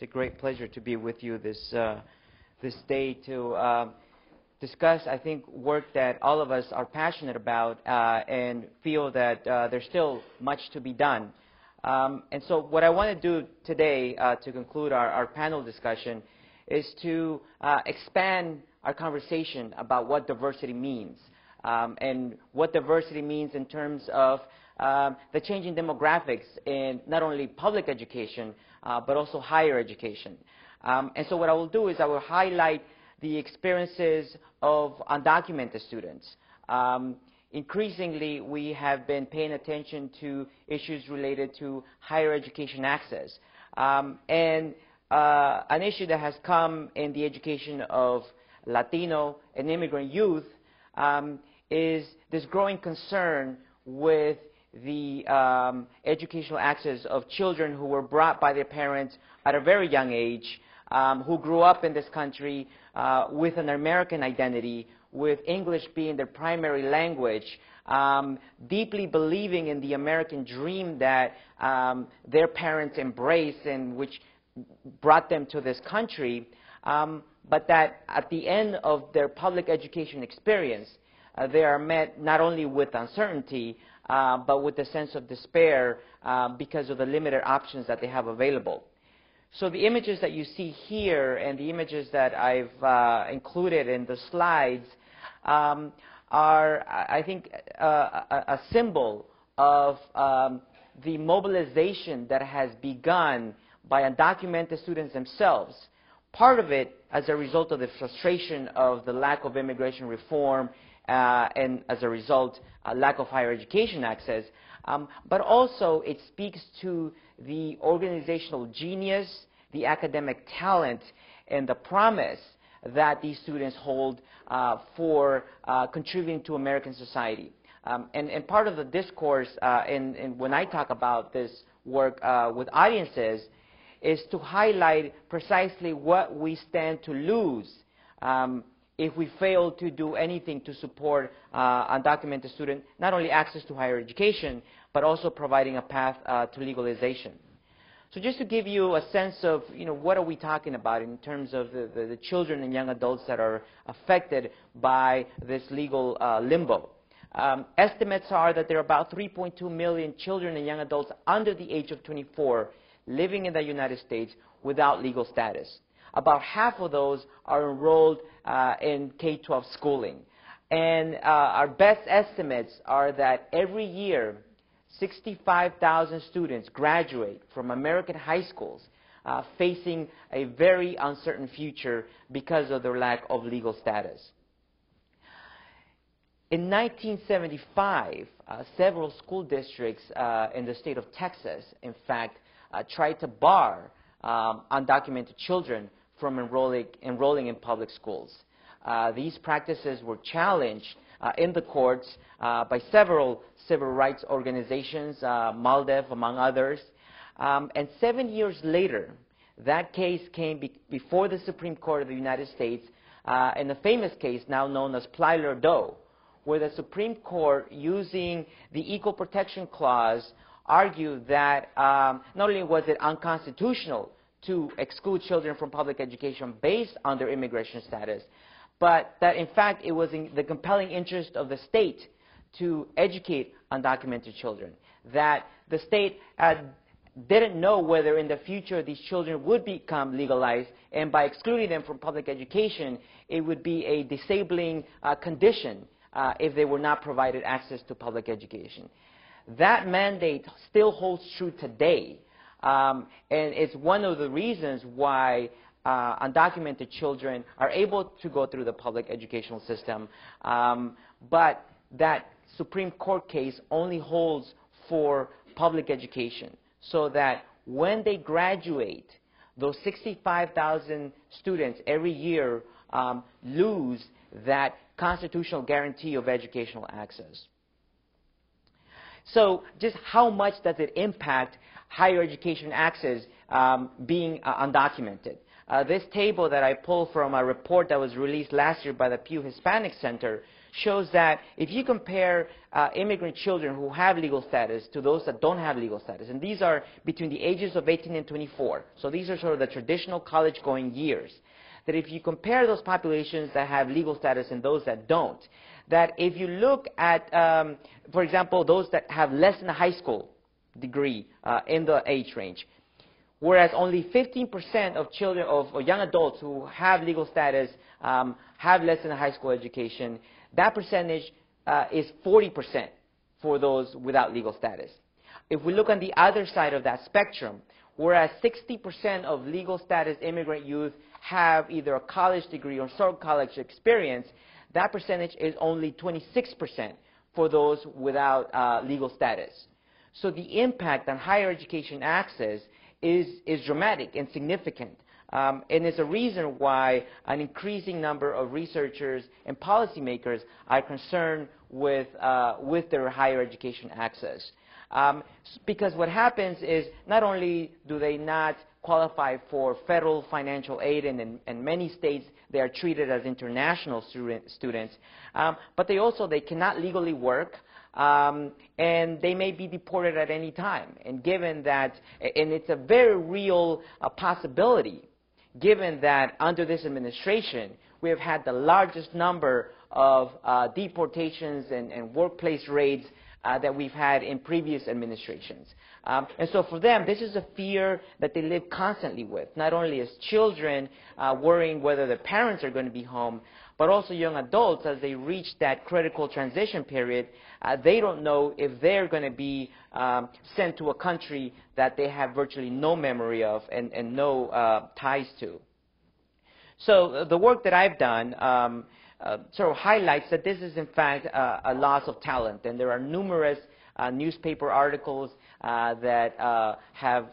It's a great pleasure to be with you this day to discuss, I think, work that all of us are passionate about and feel that there's still much to be done. And so what I want to do today to conclude our panel discussion is to expand our conversation about what diversity means and what diversity means in terms of the changing demographics in not only public education but also higher education. And so what I will do is I will highlight the experiences of undocumented students. Increasingly, we have been paying attention to issues related to higher education access. And an issue that has come in the education of Latino and immigrant youth is this growing concern with the educational access of children who were brought by their parents at a very young age, who grew up in this country with an American identity, with English being their primary language, deeply believing in the American dream that their parents embraced and which brought them to this country, but that at the end of their public education experience, they are met not only with uncertainty, but with a sense of despair because of the limited options that they have available. So the images that you see here and the images that I've included in the slides are, I think, a symbol of the mobilization that has begun by undocumented students themselves. Part of it as a result of the frustration of the lack of immigration reform and as a result, a lack of higher education access, but also it speaks to the organizational genius, the academic talent, and the promise that these students hold for contributing to American society. And part of the discourse, and when I talk about this work with audiences, is to highlight precisely what we stand to lose if we fail to do anything to support undocumented students, not only access to higher education, but also providing a path to legalization. So just to give you a sense of, what are we talking about in terms of the children and young adults that are affected by this legal limbo. Estimates are that there are about 3.2 million children and young adults under the age of 24 living in the United States without legal status. About half of those are enrolled in K-12 schooling. And our best estimates are that every year, 65,000 students graduate from American high schools facing a very uncertain future because of their lack of legal status. In 1975, several school districts in the state of Texas, in fact, tried to bar undocumented children from enrolling in public schools. These practices were challenged in the courts by several civil rights organizations, MALDEF among others. And 7 years later, that case came before the Supreme Court of the United States in the famous case now known as Plyler Doe, where the Supreme Court, using the Equal Protection Clause, argued that not only was it unconstitutional to exclude children from public education based on their immigration status, but that in fact it was in the compelling interest of the state to educate undocumented children, that the state didn't know whether in the future these children would become legalized, and by excluding them from public education, it would be a disabling condition if they were not provided access to public education. That mandate still holds true today, and it's one of the reasons why undocumented children are able to go through the public educational system, but that Supreme Court case only holds for public education, so that when they graduate, those 65,000 students every year lose that constitutional guarantee of educational access. So just how much does it impact higher education access being undocumented? This table that I pulled from a report that was released last year by the Pew Hispanic Center shows that if you compare immigrant children who have legal status to those that don't have legal status, and these are between the ages of 18 and 24, so these are sort of the traditional college-going years, that if you compare those populations that have legal status and those that don't, that if you look at, for example, those that have less than a high school degree in the age range, whereas only 15% of children, of young adults who have legal status have less than a high school education, that percentage is 40% for those without legal status. If we look on the other side of that spectrum, whereas 60% of legal status immigrant youth have either a college degree or some college experience, that percentage is only 26% for those without legal status. So the impact on higher education access is dramatic and significant, and it's a reason why an increasing number of researchers and policymakers are concerned with their higher education access. Because what happens is not only do they not qualify for federal financial aid, and in many states they are treated as international students, but they cannot legally work. And they may be deported at any time. And given that, and it's a very real possibility, given that under this administration, we have had the largest number of deportations and workplace raids that we've had in previous administrations. And so for them, this is a fear that they live constantly with, not only as children worrying whether their parents are going to be home, but also young adults, as they reach that critical transition period, they don't know if they're going to be sent to a country that they have virtually no memory of and no ties to. So the work that I've done sort of highlights that this is, in fact, a loss of talent, and there are numerous newspaper articles that have,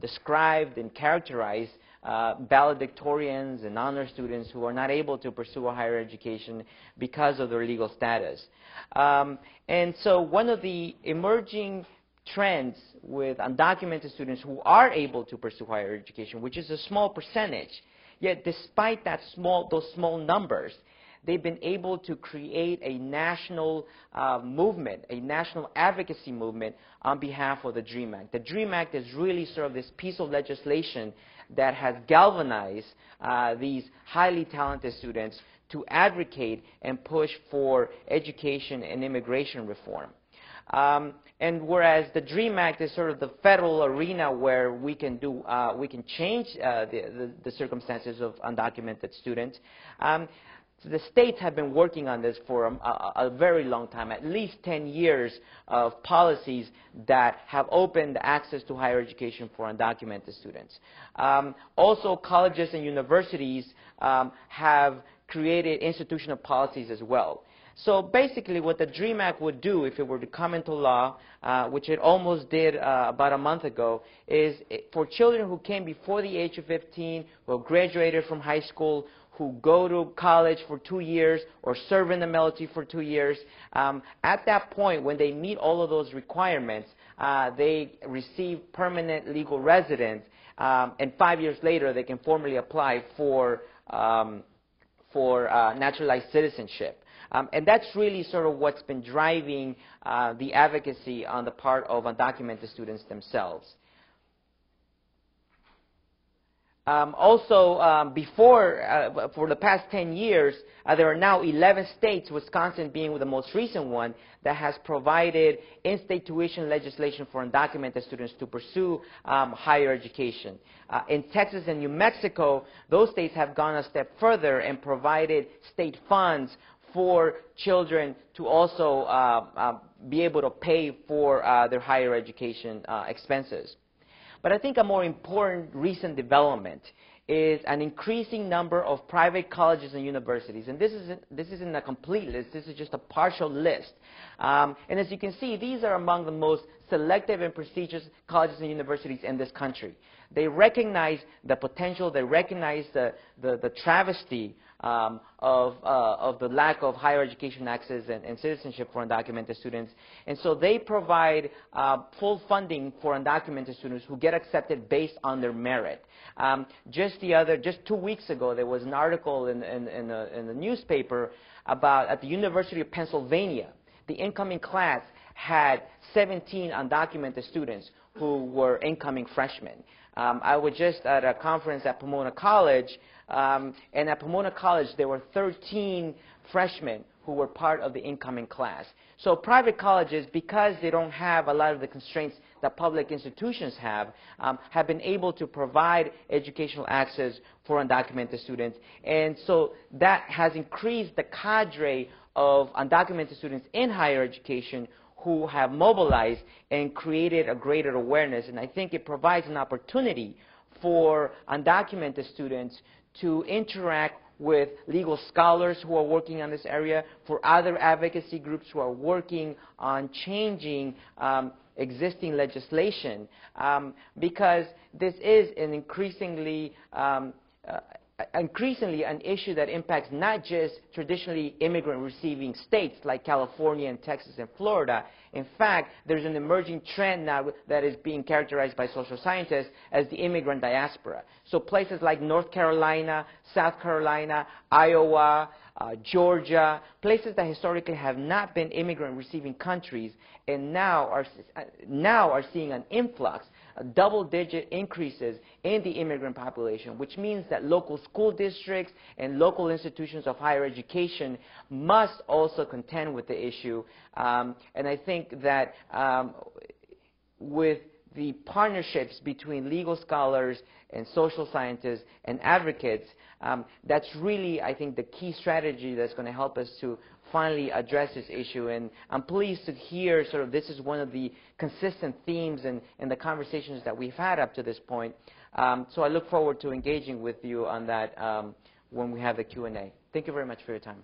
described and characterized valedictorians and honor students who are not able to pursue a higher education because of their legal status. And so one of the emerging trends with undocumented students who are able to pursue higher education, which is a small percentage, yet despite those small numbers, they've been able to create a national movement, a national advocacy movement on behalf of the DREAM Act. The DREAM Act is really sort of this piece of legislation that has galvanized these highly talented students to advocate and push for education and immigration reform. And whereas the DREAM Act is sort of the federal arena where we can do, change the circumstances of undocumented students, so the states have been working on this for a very long time, at least 10 years of policies that have opened access to higher education for undocumented students. Also, colleges and universities have created institutional policies as well. So basically what the DREAM Act would do if it were to come into law, which it almost did about a month ago, is for children who came before the age of 15, who graduated from high school, who go to college for 2 years or serve in the military for 2 years, at that point when they meet all of those requirements, they receive permanent legal residence, and 5 years later they can formally apply for naturalized citizenship. And that's really sort of what's been driving the advocacy on the part of undocumented students themselves. Also, for the past 10 years, there are now 11 states, Wisconsin being the most recent one, that has provided in-state tuition legislation for undocumented students to pursue higher education. In Texas and New Mexico, those states have gone a step further and provided state funds for children to also be able to pay for their higher education expenses. But I think a more important recent development is an increasing number of private colleges and universities. And this isn't a complete list. This is just a partial list. And as you can see, these are among the most selective and prestigious colleges and universities in this country. They recognize the potential. They recognize the travesty of the lack of higher education access and citizenship for undocumented students. And so they provide full funding for undocumented students who get accepted based on their merit. Just 2 weeks ago, there was an article in the newspaper about at the University of Pennsylvania, the incoming class had 17 undocumented students who were incoming freshmen. I was just at a conference at Pomona College, and at Pomona College there were 13 freshmen who were part of the incoming class. So private colleges, because they don't have a lot of the constraints that public institutions have been able to provide educational access for undocumented students. And so that has increased the cadre of undocumented students in higher education who have mobilized and created a greater awareness. And I think it provides an opportunity for undocumented students to interact with legal scholars who are working on this area, for other advocacy groups who are working on changing existing legislation, because this is an increasingly an issue that impacts not just traditionally immigrant-receiving states like California and Texas and Florida. In fact, there's an emerging trend now that is being characterized by social scientists as the immigrant diaspora. So places like North Carolina, South Carolina, Iowa, Georgia, places that historically have not been immigrant-receiving countries and now are seeing an influx, double-digit increases in the immigrant population, which means that local school districts and local institutions of higher education must also contend with the issue. And I think that with the partnerships between legal scholars and social scientists and advocates, that's really, I think, the key strategy that's going to help us to finally address this issue. And I'm pleased to hear sort of this is one of the consistent themes in the conversations that we've had up to this point. So I look forward to engaging with you on that when we have the Q&A. Thank you very much for your time.